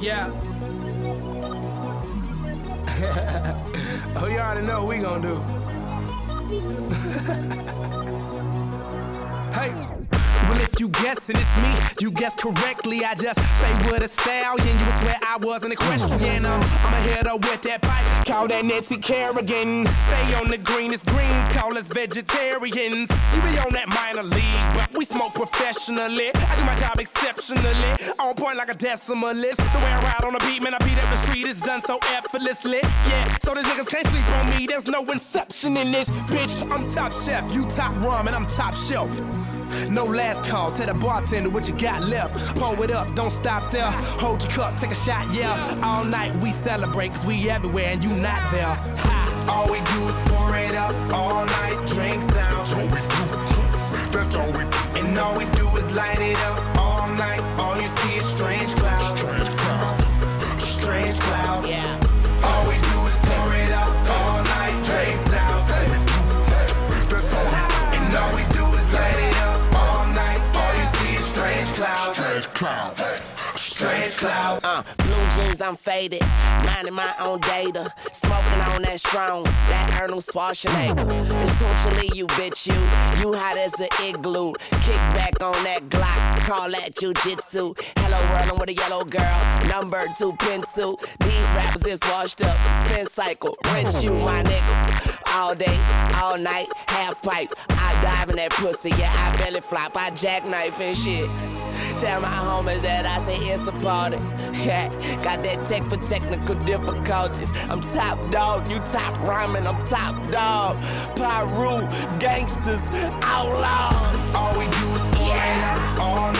Yeah. Oh, you already know what we gonna do. Hey. Well, if you guessing it's me, you guess correctly. I just say what a stallion. You would swear I wasn't a question. I'ma hit her with that pipe. Call that Nancy Kerrigan. Stay on the greenest greens. Call us vegetarians. You be on that minor league, but we smoke professionally. I do my job exceptionally. On point like a decimalist. The way I ride on the beat, man, I beat up the street. It's done so effortlessly. Yeah, so these niggas can't sleep on me. There's no inception in this, bitch. I'm top chef, you top ramen, I'm top shelf. No last call, tell the bartender what you got left. Pour it up, don't stop there. Hold your cup, take a shot, yeah. All night we celebrate, cause we everywhere and you not there. Ha. All we do is pour it up, all night, drink sound. That's all we do, that's all we do. And all we do is light it up, all night. All you see is strange clouds, strange clouds, strange clouds. Yeah. All we do is pour it up, all night, drink sound. That's all we do, and all we do is light it up. Cloud. Strange cloud, strange cloud. Blue jeans, I'm faded, minding my own data. Smoking on that strong, that Arnold Schwarzenegger. It's totally you, bitch, you hot as an igloo. Kick back on that Glock, call that jujitsu. Hello world, I'm with a yellow girl, number two pencil. These rappers is washed up, spin cycle, rent you, my nigga. All day, all night, half pipe. I dive in that pussy, yeah, I belly flop, I jackknife and shit. Tell my homies that I say it's a party. Yeah, got that tech for technical difficulties. I'm top dog, you top rhyming, I'm top dog. Pyru, gangsters, outlaws. All we do is pour it up all night.